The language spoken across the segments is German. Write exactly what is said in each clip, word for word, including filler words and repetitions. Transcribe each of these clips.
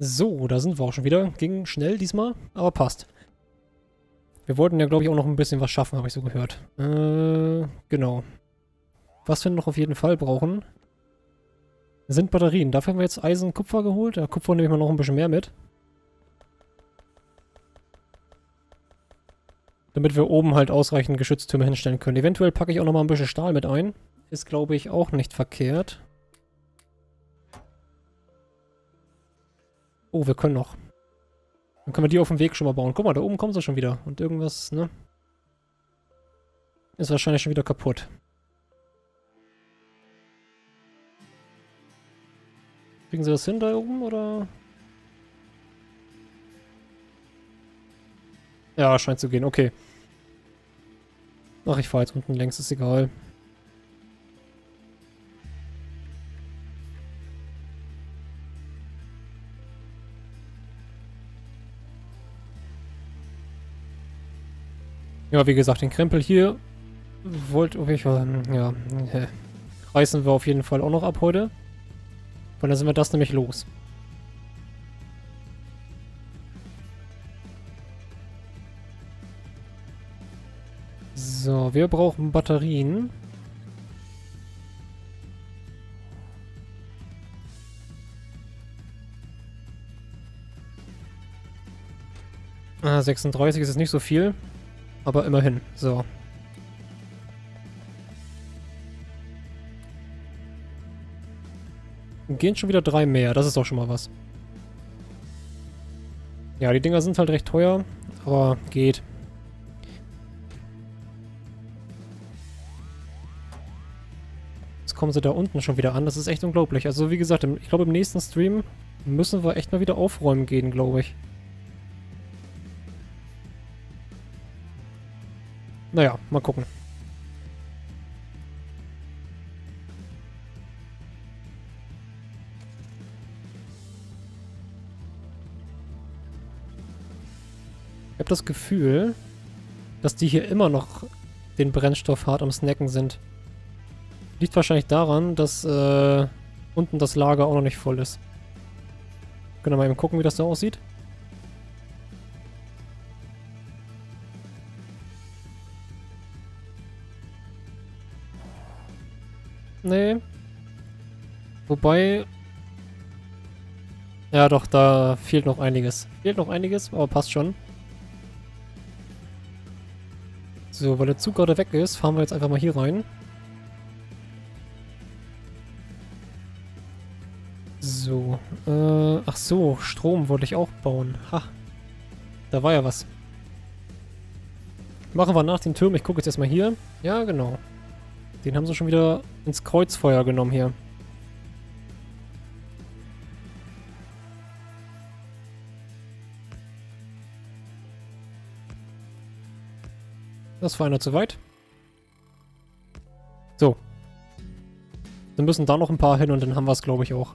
So, da sind wir auch schon wieder. Ging schnell diesmal, aber passt. Wir wollten ja, glaube ich, auch noch ein bisschen was schaffen, habe ich so gehört. Äh, genau. Was wir noch auf jeden Fall brauchen, sind Batterien. Dafür haben wir jetzt Eisen und Kupfer geholt. Ja, Kupfer nehme ich mal noch ein bisschen mehr mit. Damit wir oben halt ausreichend Geschütztürme hinstellen können. Eventuell packe ich auch nochmal ein bisschen Stahl mit ein. Ist, glaube ich, auch nicht verkehrt. Oh, wir können noch. Dann können wir die auf dem Weg schon mal bauen. Guck mal, da oben kommen sie schon wieder. Und irgendwas, ne? Ist wahrscheinlich schon wieder kaputt. Kriegen sie das hin da oben, oder? Ja, scheint zu gehen. Okay. Ach, ich fahre jetzt unten längs. Ist egal. Ja, wie gesagt, den Krempel hier wollt ich ja, reißen wir auf jeden Fall auch noch ab heute. Und dann sind wir das nämlich los. So, wir brauchen Batterien. Ah, sechsunddreißig ist jetzt nicht so viel. Aber immerhin, so. Gehen schon wieder drei mehr, das ist doch schon mal was. Ja, die Dinger sind halt recht teuer, aber geht. Jetzt kommen sie da unten schon wieder an, das ist echt unglaublich. Also wie gesagt, im, ich glaube im nächsten Stream müssen wir echt mal wieder aufräumen gehen, glaube ich. Naja, mal gucken. Ich habe das Gefühl, dass die hier immer noch den Brennstoff hart am Snacken sind. Liegt wahrscheinlich daran, dass äh, unten das Lager auch noch nicht voll ist. Können wir mal eben gucken, wie das da aussieht. Nee. Wobei... Ja doch, da fehlt noch einiges. Fehlt noch einiges, aber passt schon. So, weil der Zug gerade weg ist, fahren wir jetzt einfach mal hier rein. So. Äh, ach so, Strom wollte ich auch bauen. Ha. Da war ja was. Machen wir nach den Türmen. Ich gucke jetzt erstmal hier. Ja, genau. Den haben sie schon wieder ins Kreuzfeuer genommen hier. Das war einer zu weit. So. Dann müssen da noch ein paar hin und dann haben wir es, glaube ich, auch.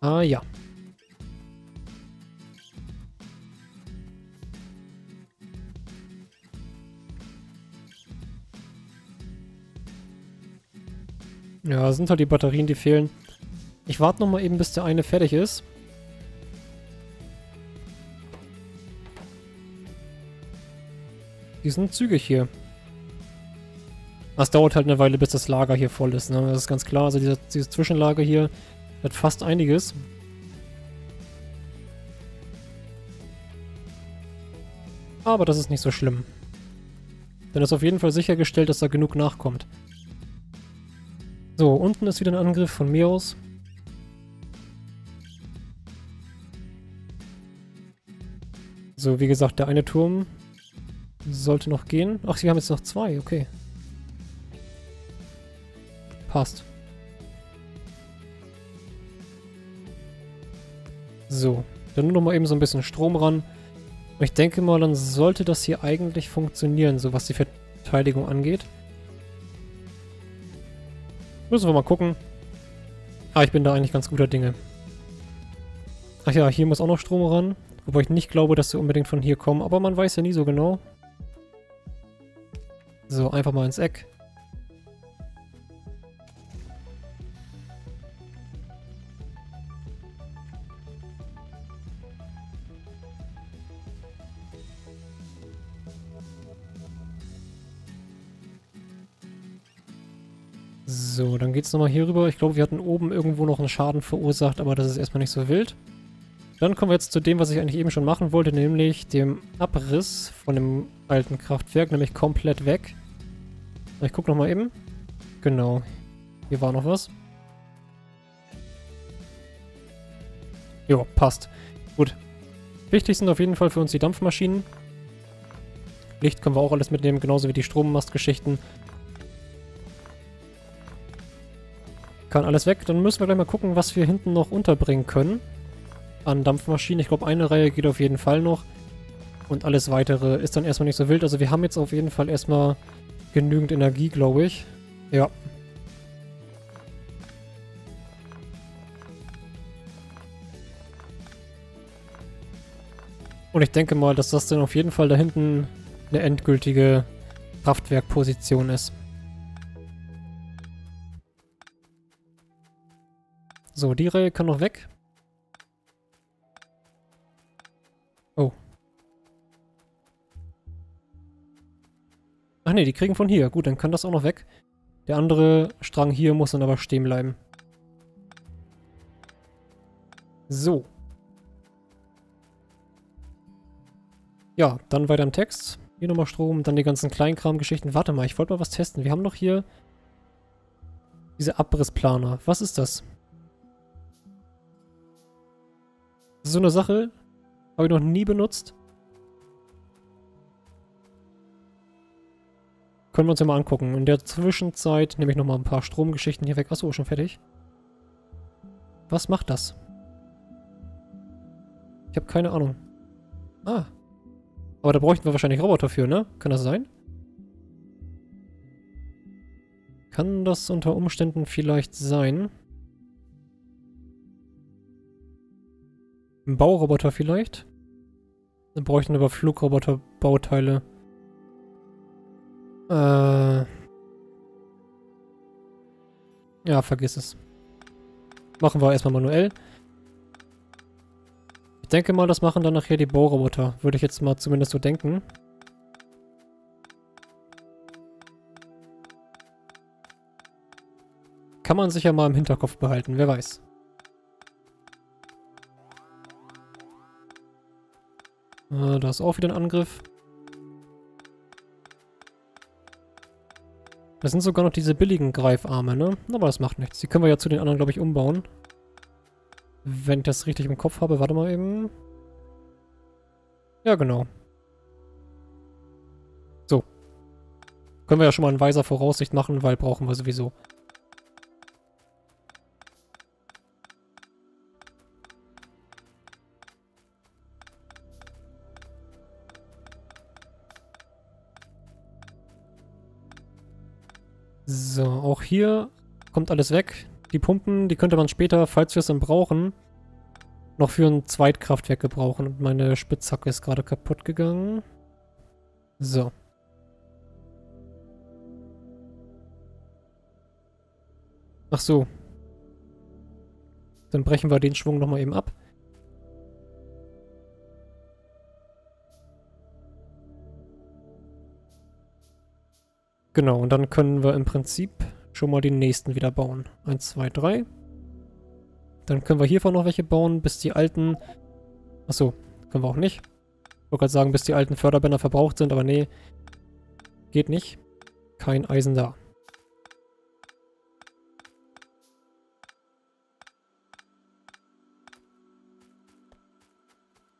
Ah ja. Ja, sind halt die Batterien, die fehlen. Ich warte nochmal eben, bis der eine fertig ist. Die sind zügig hier. Das dauert halt eine Weile, bis das Lager hier voll ist, ne? Das ist ganz klar. Also diese, dieses Zwischenlager hier hat fast einiges. Aber das ist nicht so schlimm. Denn es ist auf jeden Fall sichergestellt, dass da genug nachkommt. So, unten ist wieder ein Angriff von mir aus. So, wie gesagt, der eine Turm sollte noch gehen. Ach, wir haben jetzt noch zwei, okay. Passt. So, dann nur noch mal eben so ein bisschen Strom ran. Ich denke mal, dann sollte das hier eigentlich funktionieren, so was die Verteidigung angeht. Müssen wir mal gucken. Ah, ich bin da eigentlich ganz guter Dinge. Ach ja, hier muss auch noch Strom ran. Wobei ich nicht glaube, dass wir unbedingt von hier kommen. Aber man weiß ja nie so genau. So, einfach mal ins Eck. So, dann geht's nochmal hier rüber. Ich glaube, wir hatten oben irgendwo noch einen Schaden verursacht, aber das ist erstmal nicht so wild. Dann kommen wir jetzt zu dem, was ich eigentlich eben schon machen wollte, nämlich dem Abriss von dem alten Kraftwerk, nämlich komplett weg. Ich guck nochmal eben. Genau. Hier war noch was. Jo, passt. Gut. Wichtig sind auf jeden Fall für uns die Dampfmaschinen. Licht können wir auch alles mitnehmen, genauso wie die Strommastgeschichten. Kann alles weg. Dann müssen wir gleich mal gucken, was wir hinten noch unterbringen können. An Dampfmaschinen. Ich glaube, eine Reihe geht auf jeden Fall noch. Und alles weitere ist dann erstmal nicht so wild. Also wir haben jetzt auf jeden Fall erstmal genügend Energie, glaube ich. Ja. Und ich denke mal, dass das dann auf jeden Fall da hinten eine endgültige Kraftwerkposition ist. So, die Reihe kann noch weg. Oh. Ach ne, die kriegen von hier. Gut, dann kann das auch noch weg. Der andere Strang hier muss dann aber stehen bleiben. So. Ja, dann weiter im Text. Hier nochmal Strom, dann die ganzen Kleinkram-Geschichten. Warte mal, ich wollte mal was testen. Wir haben noch hier diese Abrissplaner. Was ist das? Das ist so eine Sache, habe ich noch nie benutzt. Können wir uns ja mal angucken. In der Zwischenzeit nehme ich nochmal ein paar Stromgeschichten hier weg. Achso, schon fertig. Was macht das? Ich habe keine Ahnung. Ah. Aber da bräuchten wir wahrscheinlich Roboter für, ne? Kann das sein? Kann das unter Umständen vielleicht sein? Ein Bauroboter vielleicht? Wir bräuchten aber Flugroboter-Bauteile. Äh. Ja, vergiss es. Machen wir erstmal manuell. Ich denke mal, das machen dann nachher die Bauroboter. Würde ich jetzt mal zumindest so denken. Kann man sich ja mal im Hinterkopf behalten, wer weiß. Da ist auch wieder ein Angriff. Das sind sogar noch diese billigen Greifarme, ne? Aber das macht nichts. Die können wir ja zu den anderen, glaube ich, umbauen. Wenn ich das richtig im Kopf habe. Warte mal eben. Ja, genau. So. Können wir ja schon mal in weiser Voraussicht machen, weil brauchen wir sowieso. So, auch hier kommt alles weg. Die Pumpen, die könnte man später, falls wir es dann brauchen, noch für ein Zweitkraftwerk gebrauchen. Und meine Spitzhacke ist gerade kaputt gegangen. So. Ach so. Dann brechen wir den Schwung nochmal eben ab. Genau, und dann können wir im Prinzip schon mal den nächsten wieder bauen. eins, zwei, drei. Dann können wir hiervon noch welche bauen, bis die alten... Achso, können wir auch nicht. Ich wollte gerade sagen, bis die alten Förderbänder verbraucht sind, aber nee. Geht nicht. Kein Eisen da.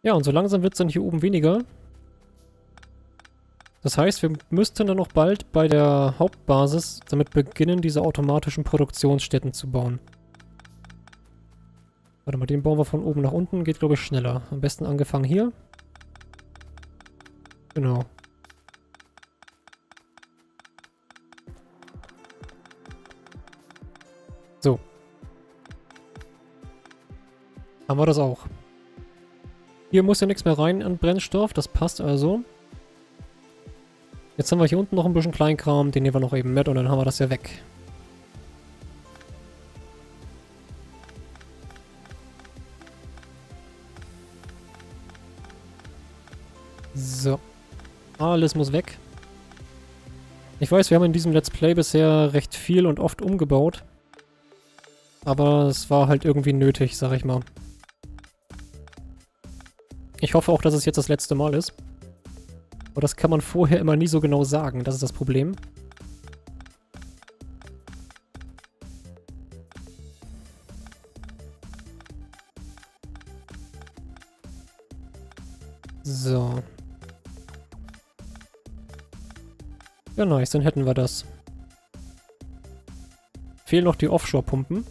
Ja, und so langsam wird es dann hier oben weniger. Das heißt, wir müssten dann auch bald bei der Hauptbasis damit beginnen, diese automatischen Produktionsstätten zu bauen. Warte mal, den bauen wir von oben nach unten. Geht, glaube ich, schneller. Am besten angefangen hier. Genau. So. Haben wir das auch. Hier muss ja nichts mehr rein an Brennstoff. Das passt also. Jetzt haben wir hier unten noch ein bisschen Kleinkram, den nehmen wir noch eben mit und dann haben wir das ja weg. So. Alles muss weg. Ich weiß, wir haben in diesem Let's Play bisher recht viel und oft umgebaut. Aber es war halt irgendwie nötig, sag ich mal. Ich hoffe auch, dass es jetzt das letzte Mal ist. Aber das kann man vorher immer nie so genau sagen, das ist das Problem. So. Ja, nice, dann hätten wir das. Fehlen noch die Offshore-Pumpen.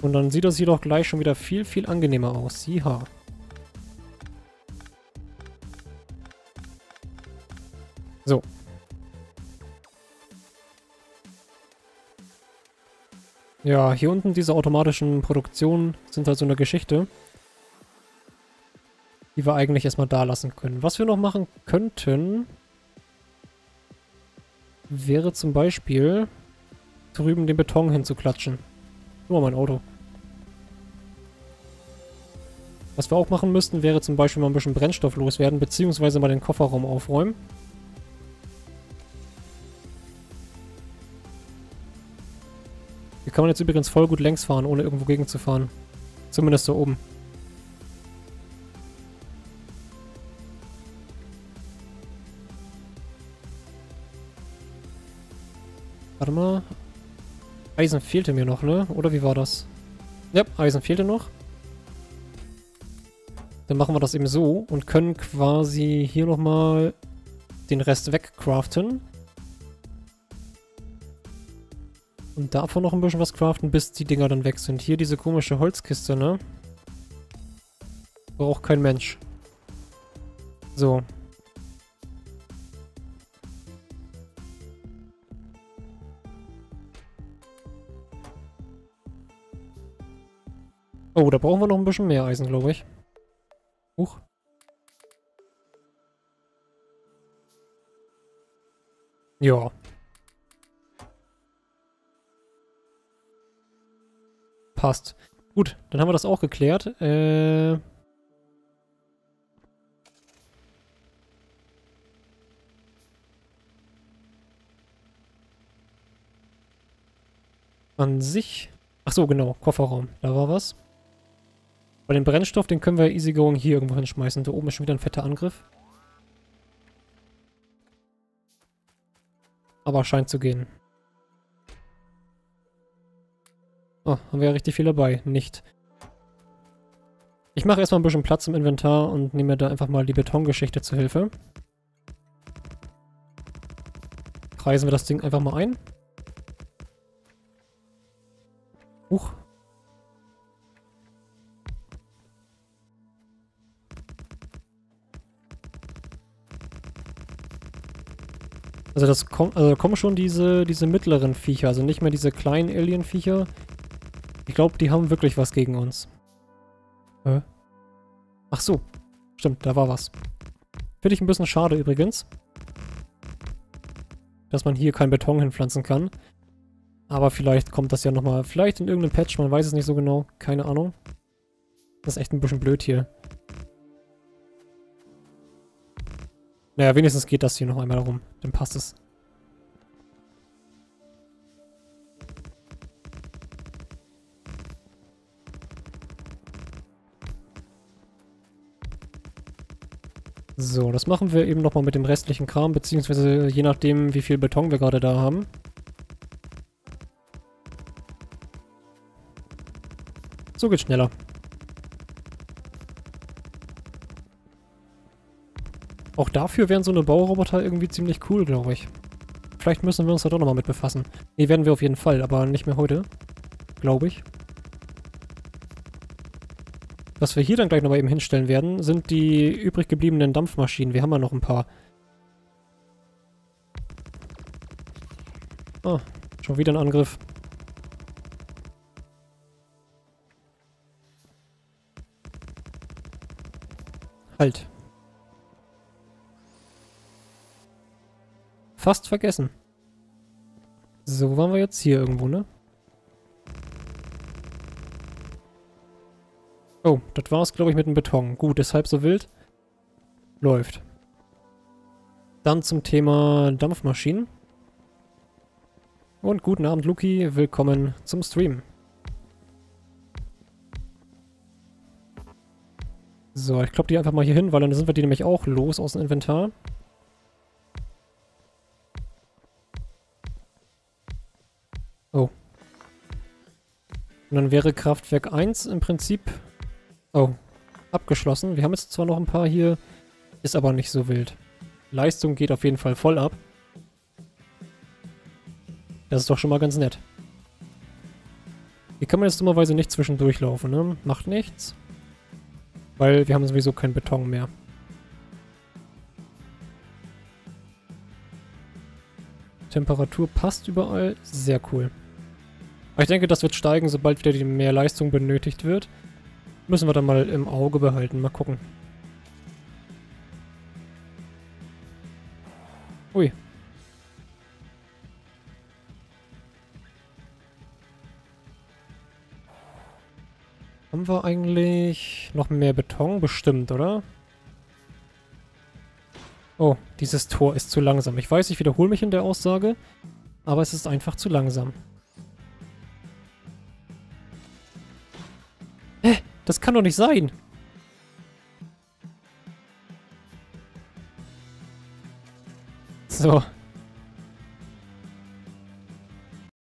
Und dann sieht das jedoch gleich schon wieder viel, viel angenehmer aus. Jaha. So. Ja, hier unten diese automatischen Produktionen sind halt so eine Geschichte, die wir eigentlich erstmal da lassen können. Was wir noch machen könnten, wäre zum Beispiel drüben den Beton hinzuklatschen. Nur mein Auto. Was wir auch machen müssten, wäre zum Beispiel mal ein bisschen Brennstoff loswerden, beziehungsweise mal den Kofferraum aufräumen. Hier kann man jetzt übrigens voll gut längs fahren, ohne irgendwo gegen zu fahren. Zumindest da oben. Warte mal. Eisen fehlte mir noch, ne? Oder wie war das? Ja, Eisen fehlte noch. Dann machen wir das eben so und können quasi hier nochmal den Rest wegcraften. Und davon noch ein bisschen was craften, bis die Dinger dann weg sind. Hier diese komische Holzkiste, ne? Braucht kein Mensch. So. Oh, da brauchen wir noch ein bisschen mehr Eisen, glaube ich. Huch. Ja. Passt. Gut, dann haben wir das auch geklärt. Äh... An sich... Ach so, genau. Kofferraum. Da war was. Bei dem Brennstoff, den können wir easy going hier irgendwo hinschmeißen. Da oben ist schon wieder ein fetter Angriff. Aber scheint zu gehen. Oh, haben wir ja richtig viel dabei. Nicht. Ich mache erstmal ein bisschen Platz im Inventar und nehme mir da einfach mal die Betongeschichte zu Hilfe. Kreisen wir das Ding einfach mal ein. Huch. Also das kommt, also da kommen schon diese, diese mittleren Viecher, also nicht mehr diese kleinen Alien-Viecher. Ich glaube, die haben wirklich was gegen uns. Hä? Ach so. Stimmt, da war was. Finde ich ein bisschen schade übrigens. Dass man hier keinen Beton hinpflanzen kann. Aber vielleicht kommt das ja nochmal. Vielleicht in irgendeinem Patch, man weiß es nicht so genau. Keine Ahnung. Das ist echt ein bisschen blöd hier. Naja, wenigstens geht das hier noch einmal rum. Dann passt es. So, das machen wir eben nochmal mit dem restlichen Kram, beziehungsweise je nachdem, wie viel Beton wir gerade da haben. So geht's schneller. Auch dafür wären so eine Bauroboter irgendwie ziemlich cool, glaube ich. Vielleicht müssen wir uns da doch nochmal mit befassen. Nee, werden wir auf jeden Fall, aber nicht mehr heute. Glaube ich. Was wir hier dann gleich nochmal eben hinstellen werden, sind die übrig gebliebenen Dampfmaschinen. Wir haben ja noch ein paar. Ah, schon wieder ein Angriff. Halt. Fast vergessen. So, wo waren wir jetzt? Hier irgendwo, ne? Oh, das war's, glaube ich, mit dem Beton. Gut, ist halb so wild. Läuft. Dann zum Thema Dampfmaschinen. Und guten Abend, Luki. Willkommen zum Stream. So, ich klopp die einfach mal hier hin, weil dann sind wir die nämlich auch los aus dem Inventar. Oh. Und dann wäre Kraftwerk eins im Prinzip... Oh, abgeschlossen. Wir haben jetzt zwar noch ein paar hier, ist aber nicht so wild. Leistung geht auf jeden Fall voll ab. Das ist doch schon mal ganz nett. Hier kann man jetzt dummerweise nicht zwischendurch laufen, ne? Macht nichts. Weil wir haben sowieso keinen Beton mehr. Temperatur passt überall. Sehr cool. Aber ich denke, das wird steigen, sobald wieder mehr Leistung benötigt wird. Müssen wir dann mal im Auge behalten. Mal gucken. Ui. Haben wir eigentlich noch mehr Beton? Bestimmt, oder? Oh, dieses Tor ist zu langsam. Ich weiß, ich wiederhole mich in der Aussage, aber es ist einfach zu langsam. Hä? Das kann doch nicht sein! So.